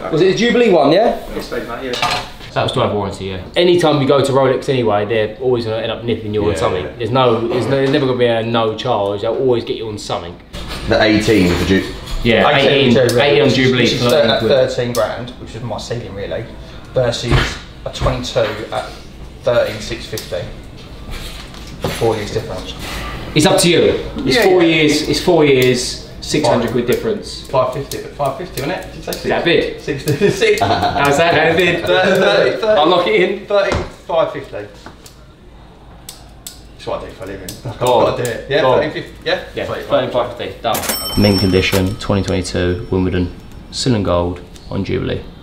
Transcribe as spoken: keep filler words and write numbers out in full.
back. Was it the Jubilee one, yeah? It stayed back, yeah. So that was twelve warranty, yeah. Anytime you go to Rolex anyway, they're always going to end up nipping you yeah, on something. Yeah. There's no, there's no, there's never going to be a no charge. They'll always get you on something. The eighteen was the Jubilee. Yeah, eighteen, eighteen, eighteen on Jubilee. Which is at thirteen grand, which is my ceiling really, versus a twenty-two at thirteen six fifty. Four years difference. It's up to you. It's yeah, four yeah. years. It's four years. six hundred quid difference. five fifty, five fifty, wasn't it? Did you say six? Is that bid? six fifty. How's that? How bid? thirty, thirty, thirty. I'll lock it in. thirty, five fifty. That's what I do for a living. I've got to do it. Yeah, thirty, fifty. Yeah? Yeah, thirty, five fifty. Done. Mint condition, twenty twenty-two, Wimbledon, still in gold on Jubilee.